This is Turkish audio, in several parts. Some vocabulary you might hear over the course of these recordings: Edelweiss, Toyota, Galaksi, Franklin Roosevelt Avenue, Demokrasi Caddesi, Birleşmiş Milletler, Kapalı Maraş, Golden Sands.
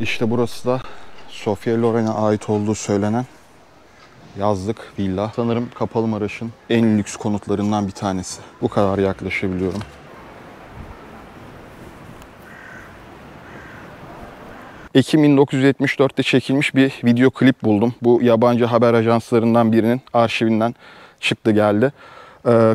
İşte burası da Sofia Loren'e ait olduğu söylenen yazlık villa. Sanırım Kapalı Maraş'ın en lüks konutlarından bir tanesi. Bu kadar yaklaşabiliyorum. Ekim 1974'te çekilmiş bir video klip buldum. Bu yabancı haber ajanslarından birinin arşivinden çıktı geldi.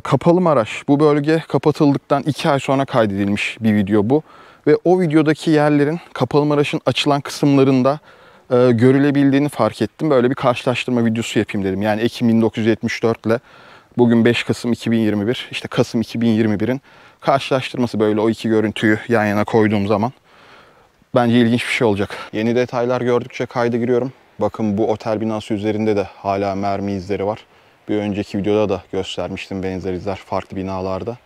Kapalı Maraş, bu bölge kapatıldıktan 2 ay sonra kaydedilmiş bir video bu. Ve o videodaki yerlerin Kapalı Maraş'ın açılan kısımlarında görülebildiğini fark ettim. Böyle bir karşılaştırma videosu yapayım dedim. Yani Ekim 1974 ile bugün 5 Kasım 2021, işte Kasım 2021'in karşılaştırması, böyle o iki görüntüyü yan yana koyduğum zaman. Bence ilginç bir şey olacak. Yeni detaylar gördükçe kayda giriyorum. Bakın bu otel binası üzerinde de hala mermi izleri var. Bir önceki videoda da göstermiştim benzer izler farklı binalarda.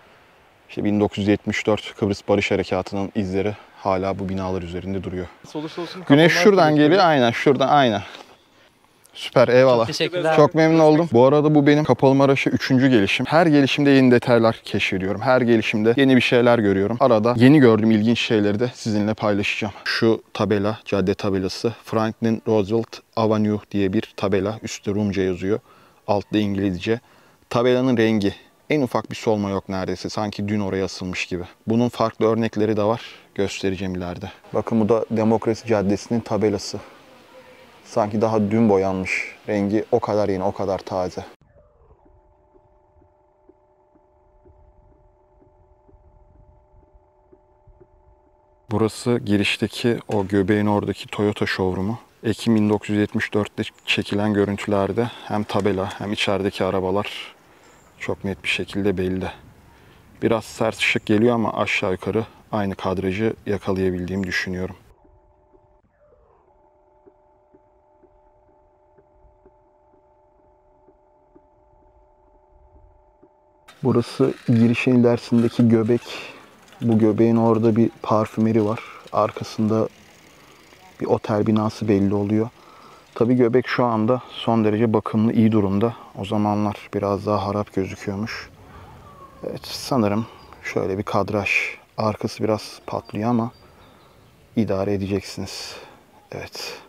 İşte 1974 Kıbrıs Barış Harekatı'nın izleri hala bu binalar üzerinde duruyor. Olursa olsun, güneş şuradan geliyor. Aynen şuradan, aynen. Süper, eyvallah. Çok teşekkürler. Çok memnun oldum. Bu arada bu benim Kapalı Maraş'a 3. gelişim. Her gelişimde yeni detaylar keşfediyorum. Her gelişimde yeni bir şeyler görüyorum. Arada yeni gördüğüm ilginç şeyleri de sizinle paylaşacağım. Şu tabela, cadde tabelası. Franklin Roosevelt Avenue diye bir tabela. Üstte Rumca yazıyor. Altta İngilizce. Tabelanın rengi. En ufak bir solma yok neredeyse. Sanki dün oraya asılmış gibi. Bunun farklı örnekleri de var. Göstereceğim ileride. Bakın bu da Demokrasi Caddesi'nin tabelası. Sanki daha dün boyanmış. Rengi o kadar yeni, o kadar taze. Burası girişteki o göbeğin oradaki Toyota showroom'u. Ekim 1974'te çekilen görüntülerde hem tabela hem içerideki arabalar çok net bir şekilde belli. Biraz sert ışık geliyor ama aşağı yukarı aynı kadrajı yakalayabildiğimi düşünüyorum. Burası girişin ilerisindeki göbek. Bu göbeğin orada bir parfümeri var. Arkasında bir otel binası belli oluyor. Tabii göbek şu anda son derece bakımlı, iyi durumda. O zamanlar biraz daha harap gözüküyormuş. Evet, sanırım şöyle bir kadraj. Arkası biraz patlıyor ama idare edeceksiniz. Evet.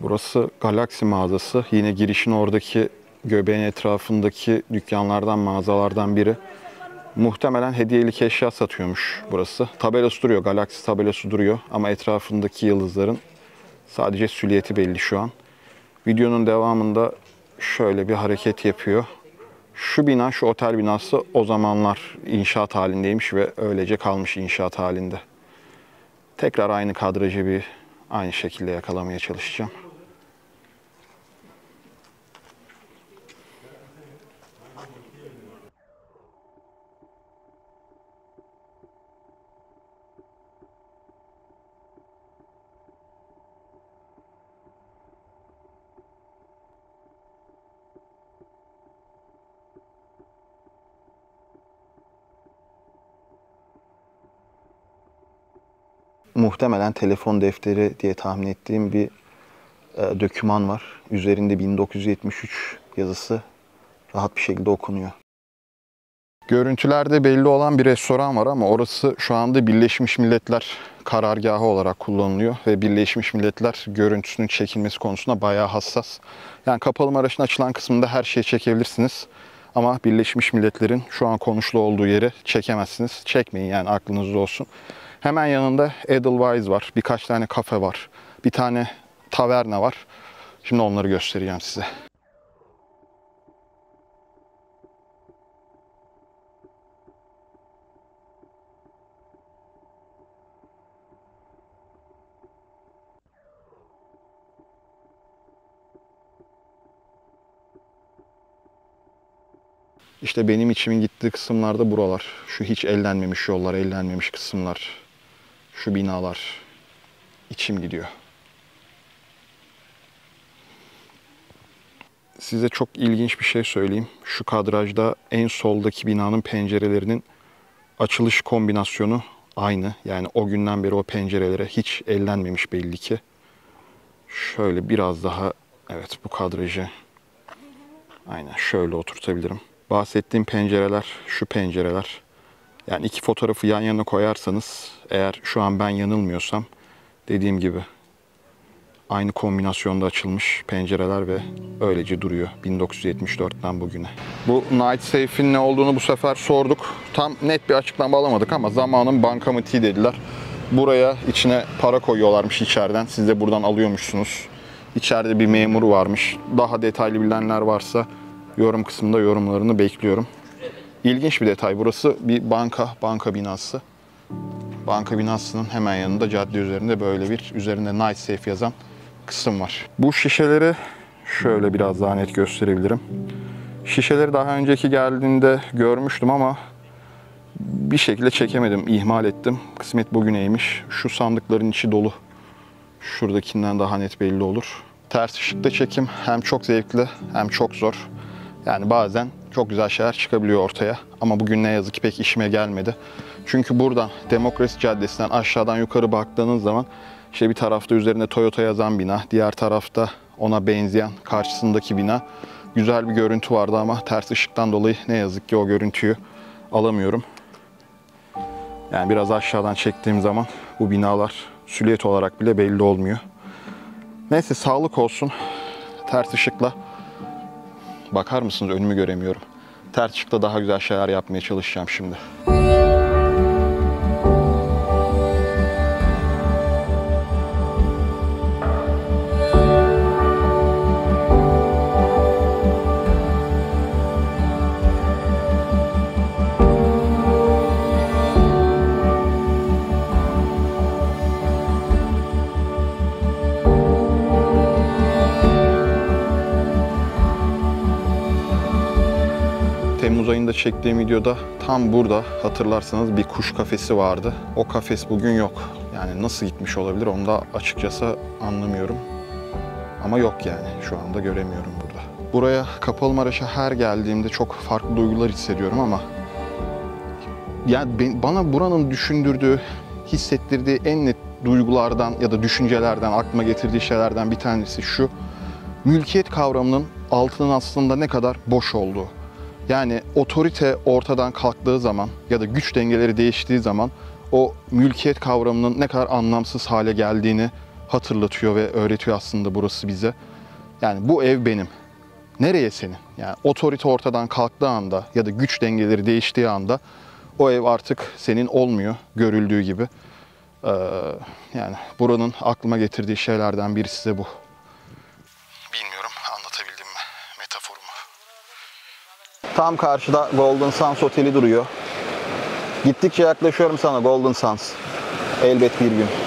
Burası Galaksi mağazası. Yine girişin oradaki göbeğin etrafındaki dükkanlardan, mağazalardan biri. Muhtemelen hediyelik eşya satıyormuş burası. Tabelası duruyor, Galaksi tabelası duruyor. Ama etrafındaki yıldızların sadece silüeti belli şu an. Videonun devamında şöyle bir hareket yapıyor. Şu bina, şu otel binası o zamanlar inşaat halindeymiş ve öylece kalmış inşaat halinde. Tekrar aynı kadrajı bir aynı şekilde yakalamaya çalışacağım. Muhtemelen telefon defteri diye tahmin ettiğim bir döküman var. Üzerinde 1973 yazısı rahat bir şekilde okunuyor. Görüntülerde belli olan bir restoran var ama orası şu anda Birleşmiş Milletler karargahı olarak kullanılıyor. Ve Birleşmiş Milletler görüntüsünün çekilmesi konusunda bayağı hassas. Yani Kapalı Maraş'ın açılan kısmında her şeyi çekebilirsiniz. Ama Birleşmiş Milletler'in şu an konuşlu olduğu yeri çekemezsiniz. Çekmeyin yani, aklınızda olsun. Hemen yanında Edelweiss var. Birkaç tane kafe var. Bir tane taverna var. Şimdi onları göstereceğim size. İşte benim içimin gittiği kısımlarda buralar. Şu hiç ellenmemiş yollar, ellenmemiş kısımlar. Şu binalar. İçim gidiyor. Size çok ilginç bir şey söyleyeyim. Şu kadrajda en soldaki binanın pencerelerinin açılış kombinasyonu aynı. Yani o günden beri o pencerelere hiç ellenmemiş belli ki. Şöyle biraz daha Evet, bu kadrajı aynen şöyle oturtabilirim. Bahsettiğim pencereler, şu pencereler. Yani iki fotoğrafı yan yana koyarsanız, eğer şu an ben yanılmıyorsam, dediğim gibi aynı kombinasyonda açılmış pencereler ve öylece duruyor 1974'ten bugüne. Bu Night Safe'in ne olduğunu bu sefer sorduk. Tam net bir açıklama alamadık ama zamanın bankamatiği dediler. Buraya içine para koyuyorlarmış içeriden. Siz de buradan alıyormuşsunuz. İçeride bir memur varmış. Daha detaylı bilenler varsa yorum kısmında yorumlarını bekliyorum. İlginç bir detay. Burası bir banka binası. Banka binasının hemen yanında cadde üzerinde böyle bir üzerinde Night Safe yazan kısım var. Bu şişeleri şöyle biraz daha net gösterebilirim. Şişeleri daha önceki geldiğinde görmüştüm ama bir şekilde çekemedim, ihmal ettim. Kısmet bugüneymiş. Şu sandıkların içi dolu. Şuradakinden daha net belli olur. Ters ışıkta çekim hem çok zevkli hem çok zor. Yani bazen çok güzel şeyler çıkabiliyor ortaya. Ama bugün ne yazık ki pek işime gelmedi. Çünkü buradan Demokrasi Caddesi'nden aşağıdan yukarı baktığınız zaman işte bir tarafta üzerine Toyota yazan bina, diğer tarafta ona benzeyen karşısındaki bina. Güzel bir görüntü vardı ama ters ışıktan dolayı ne yazık ki o görüntüyü alamıyorum. Yani biraz aşağıdan çektiğim zaman bu binalar silüet olarak bile belli olmuyor. Neyse, sağlık olsun. Ters ışıkla bakar mısınız? Önümü göremiyorum. Ters ışıkla daha güzel şeyler yapmaya çalışacağım şimdi. Temmuz ayında çektiğim videoda tam burada hatırlarsanız bir kuş kafesi vardı. O kafes bugün yok. Yani nasıl gitmiş olabilir onu da açıkçası anlamıyorum. Ama yok yani. Şu anda göremiyorum burada. Buraya, Kapalı Maraş'a her geldiğimde çok farklı duygular hissediyorum ama yani bana buranın düşündürdüğü, hissettirdiği en net duygulardan ya da düşüncelerden, aklıma getirdiği şeylerden bir tanesi şu. Mülkiyet kavramının altının aslında ne kadar boş olduğu. Yani otorite ortadan kalktığı zaman ya da güç dengeleri değiştiği zaman o mülkiyet kavramının ne kadar anlamsız hale geldiğini hatırlatıyor ve öğretiyor aslında burası bize. Yani bu ev benim. Nereye senin? Yani otorite ortadan kalktığı anda ya da güç dengeleri değiştiği anda o ev artık senin olmuyor görüldüğü gibi. Yani buranın aklıma getirdiği şeylerden birisi de bu. Tam karşıda Golden Sands Oteli duruyor. Gittikçe yaklaşıyorum sana Golden Sands. Elbet bir gün.